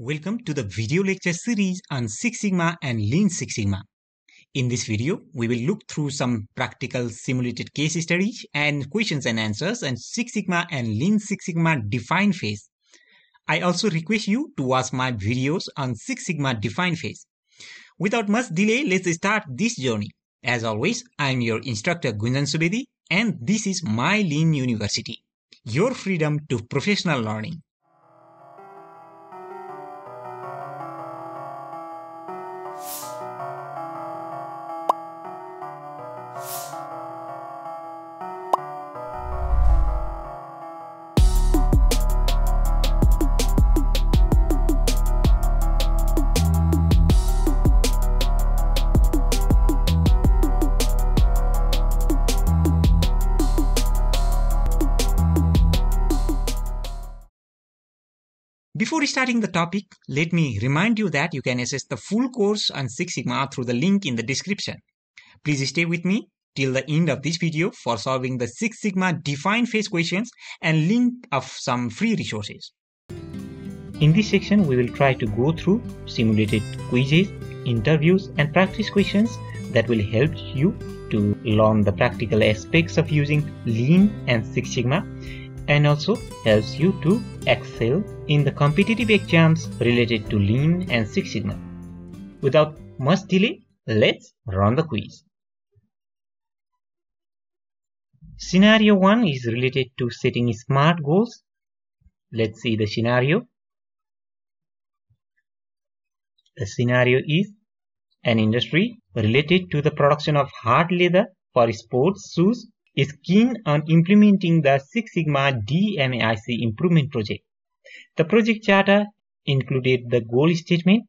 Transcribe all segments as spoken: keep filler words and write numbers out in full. Welcome to the video lecture series on Six Sigma and Lean Six Sigma. In this video, we will look through some practical simulated case studies and questions and answers and Six Sigma and Lean Six Sigma define phase. I also request you to watch my videos on Six Sigma define phase. Without much delay, let's start this journey. As always, I am your instructor Gunjan Subedi and this is My Lean University, your freedom to professional learning. Before starting the topic, let me remind you that you can access the full course on Six Sigma through the link in the description. Please stay with me till the end of this video for solving the Six Sigma define phase questions and link of some free resources. In this section, we will try to go through simulated quizzes, interviews and practice questions that will help you to learn the practical aspects of using Lean and Six Sigma, and also helps you to excel in the competitive exams related to Lean and Six Sigma. Without much delay, let's run the quiz. Scenario one is related to setting SMART goals. Let's see the scenario. The scenario is an industry related to the production of hard leather for sports shoes is keen on implementing the Six Sigma D M A I C improvement project. The project charter included the goal statement.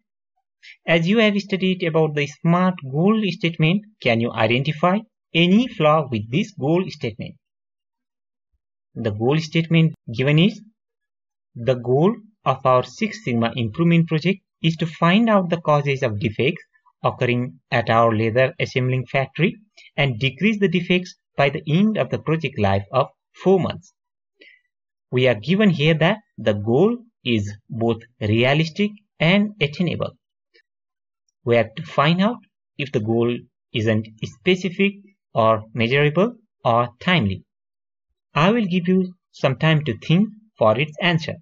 As you have studied about the SMART goal statement, can you identify any flaw with this goal statement? The goal statement given is, the goal of our Six Sigma improvement project is to find out the causes of defects occurring at our leather assembling factory and decrease the defects by the end of the project life of four months. We are given here that the goal is both realistic and attainable. We have to find out if the goal isn't specific or measurable or timely. I will give you some time to think for its answer.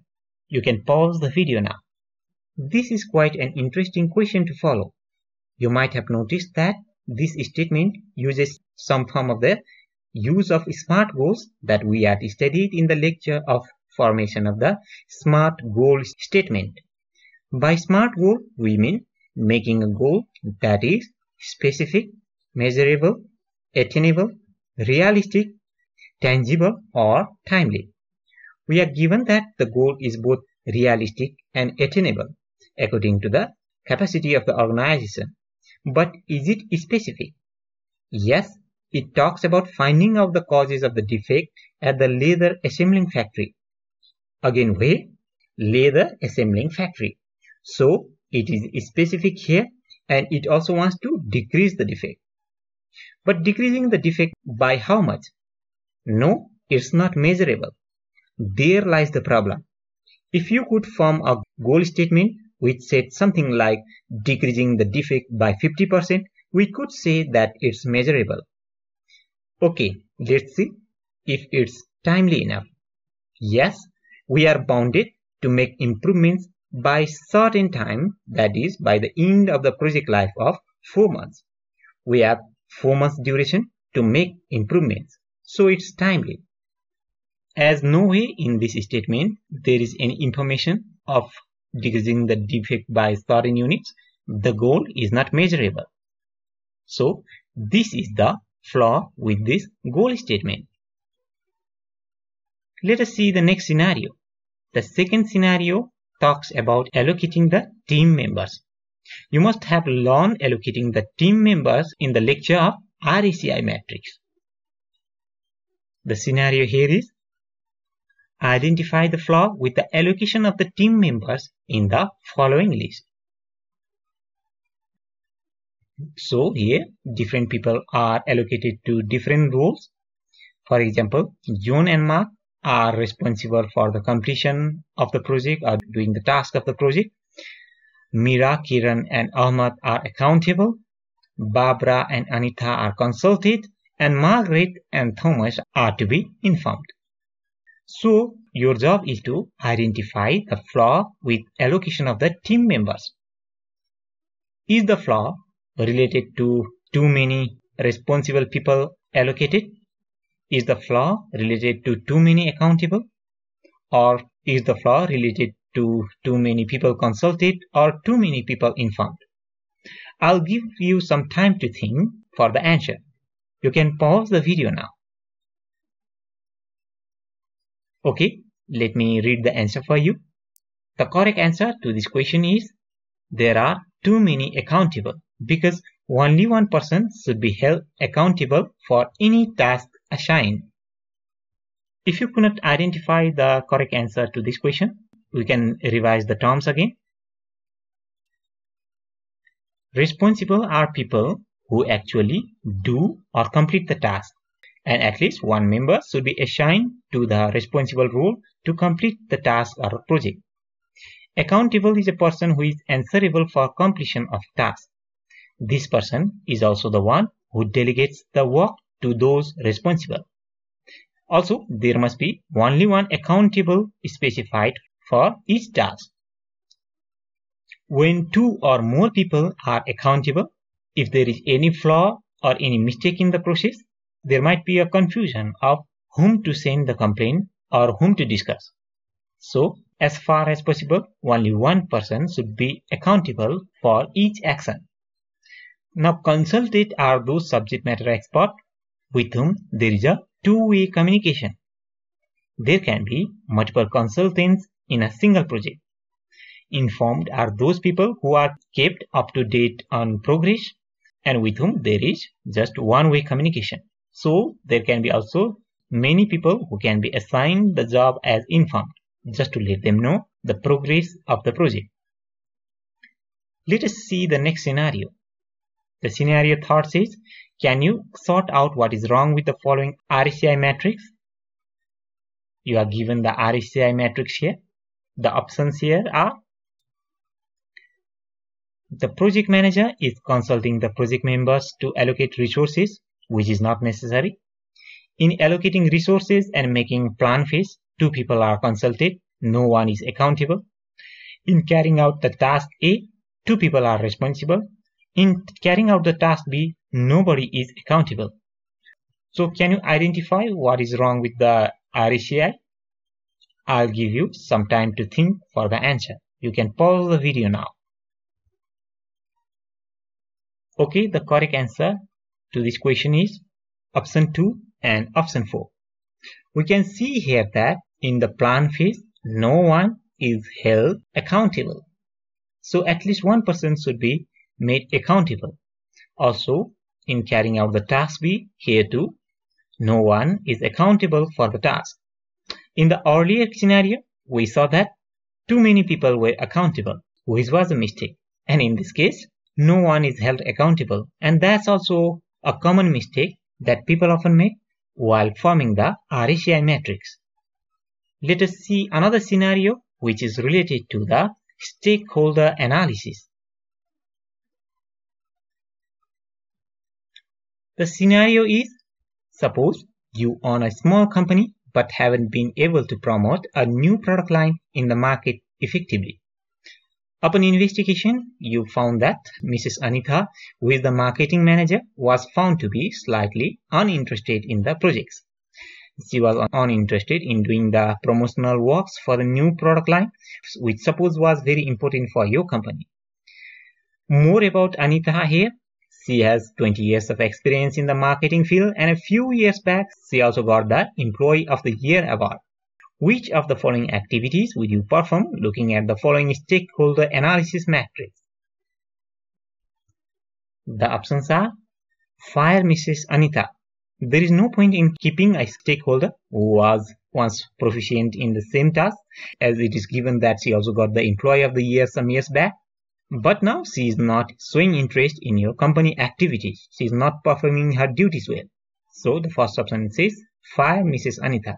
You can pause the video now. This is quite an interesting question to follow. You might have noticed that this statement uses some form of the use of SMART goals that we had studied in the lecture of formation of the SMART goal statement. By SMART goal, we mean making a goal that is specific, measurable, attainable, realistic, tangible or timely. We are given that the goal is both realistic and attainable according to the capacity of the organization. But is it specific? Yes, it talks about finding out the causes of the defect at the leather assembling factory. Again, where? Leather assembling factory. So, it is specific here and it also wants to decrease the defect. But decreasing the defect by how much? No, it's not measurable. There lies the problem. If you could form a goal statement which said something like decreasing the defect by fifty percent, we could say that it's measurable. Okay, let's see if it's timely enough. Yes, we are bounded to make improvements by certain time, that is by the end of the project life of four months. We have four months duration to make improvements, so it's timely. As no way in this statement there is any information of decreasing the defect by certain units, the goal is not measurable. So, this is the flaw with this goal statement. Let us see the next scenario. The second scenario talks about allocating the team members. You must have learned allocating the team members in the lecture of R A C I matrix. The scenario here is, identify the flaw with the allocation of the team members in the following list. So here different people are allocated to different roles. For example, John and Mark are responsible for the completion of the project or doing the task of the project, Meera, Kiran, and Ahmad are accountable. Barbara and Anita are consulted, and Margaret and Thomas are to be informed. So, your job is to identify the flaw with allocation of the team members. Is the flaw related to too many responsible people allocated? Is the flaw related to too many accountable? Or is the flaw related to too many people consulted or too many people informed? I'll give you some time to think for the answer. You can pause the video now. Okay, let me read the answer for you. The correct answer to this question is there are too many accountable because only one person should be held accountable for any task assigned. If you could not identify the correct answer to this question, we can revise the terms again. Responsible are people who actually do or complete the task, and at least one member should be assigned to the responsible role to complete the task or project. Accountable is a person who is answerable for completion of task. This person is also the one who delegates the work to those responsible. Also, there must be only one accountable specified for each task. When two or more people are accountable, if there is any flaw or any mistake in the process, there might be a confusion of whom to send the complaint or whom to discuss. So, as far as possible, only one person should be accountable for each action. Now, consulted are those subject matter experts with whom there is a two-way communication. There can be multiple consultants in a single project. Informed are those people who are kept up to date on progress and with whom there is just one-way communication. So, there can be also many people who can be assigned the job as informed, just to let them know the progress of the project. Let us see the next scenario. The scenario third says, can you sort out what is wrong with the following R A C I matrix? You are given the R A C I matrix here. The options here are, the project manager is consulting the project members to allocate resources, which is not necessary. In allocating resources and making plan phase, two people are consulted, no one is accountable. In carrying out the task A, two people are responsible. In carrying out the task B, nobody is accountable. So can you identify what is wrong with the R A C I? I'll give you some time to think for the answer. You can pause the video now. Okay, the correct answer to this question is option two and option four. We can see here that in the plan phase, no one is held accountable. So at least one person should be made accountable. Also, in carrying out the task B, here too, no one is accountable for the task. In the earlier scenario, we saw that too many people were accountable, which was a mistake. And in this case, no one is held accountable. And that's also a common mistake that people often make while forming the R A C I matrix. Let us see another scenario which is related to the stakeholder analysis. The scenario is, suppose you own a small company but haven't been able to promote a new product line in the market effectively. Upon investigation, you found that Missus Anita, who is the marketing manager, was found to be slightly uninterested in the projects. She was uninterested in doing the promotional works for the new product line, which suppose was very important for your company. More about Anita here. She has twenty years of experience in the marketing field, and a few years back, she also got the Employee of the Year award. Which of the following activities would you perform looking at the following stakeholder analysis matrix? The options are, fire Missus Anita. There is no point in keeping a stakeholder who was once proficient in the same task, as it is given that she also got the Employee of the Year some years back. But now she is not showing interest in your company activities. She is not performing her duties well. So the first option says, fire Missus Anita.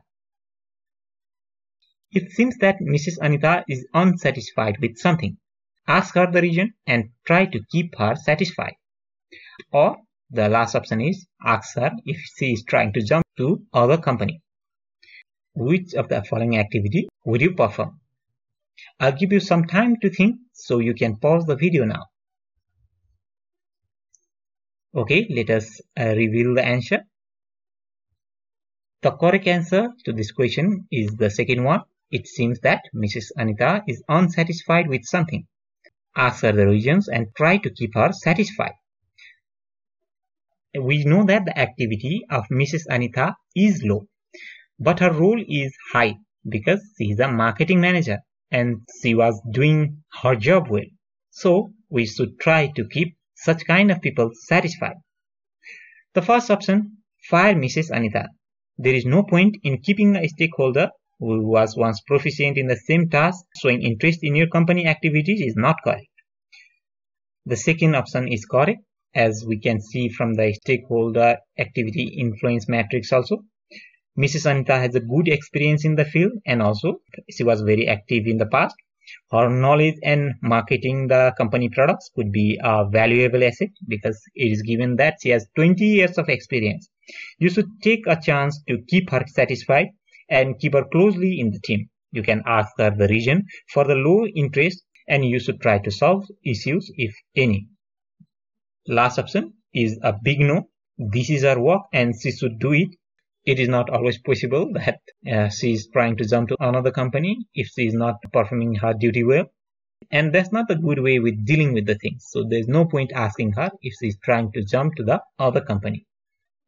It seems that Missus Anita is unsatisfied with something. ask her the reason and try to keep her satisfied. Or the last option is ask her if she is trying to jump to other company. Which of the following activity would you perform? I'll give you some time to think, so you can pause the video now. Okay, let us uh, reveal the answer. The correct answer to this question is the second one. It seems that Missus Anita is unsatisfied with something. Ask her the reasons and try to keep her satisfied. We know that the activity of Missus Anita is low, but her role is high because she is a marketing manager and she was doing her job well. So we should try to keep such kind of people satisfied. The first option, fire Missus Anita. There is no point in keeping a stakeholder who was once proficient in the same task. Showing interest in your company activities is not correct. The second option is correct, as we can see from the stakeholder activity influence matrix also. Missus Anita has a good experience in the field, and also she was very active in the past. Her knowledge and marketing the company products could be a valuable asset because it is given that she has twenty years of experience. You should take a chance to keep her satisfied and keep her closely in the team. You can ask her the reason for the low interest, and you should try to solve issues if any. Last option is a big no. This is her work and she should do it. It is not always possible that uh, she is trying to jump to another company if she is not performing her duty well. And that's not a good way with dealing with the things. So there's no point asking her if she is trying to jump to the other company.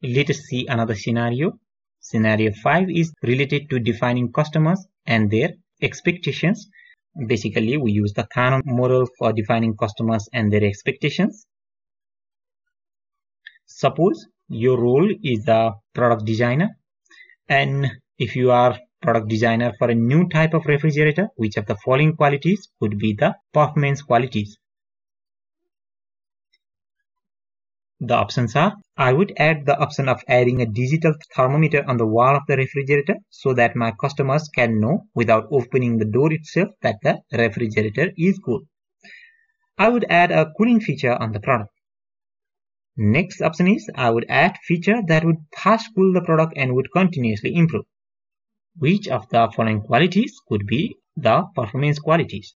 Let us see another scenario. Scenario five is related to defining customers and their expectations. Basically, we use the Kano model for defining customers and their expectations. Suppose your role is a product designer, and if you are product designer for a new type of refrigerator, which of the following qualities would be the performance qualities? The options are, I would add the option of adding a digital thermometer on the wall of the refrigerator so that my customers can know without opening the door itself that the refrigerator is cool. I would add a cooling feature on the product. Next option is, I would add feature that would fast cool the product and would continuously improve. Which of the following qualities could be the performance qualities?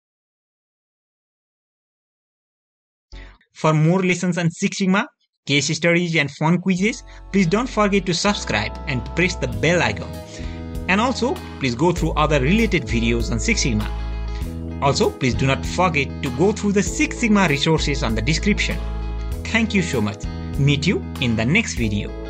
For more lessons on Six Sigma, case studies and fun quizzes, please don't forget to subscribe and press the bell icon. And also, please go through other related videos on Six Sigma. Also, please do not forget to go through the Six Sigma resources on the description. Thank you so much. Meet you in the next video.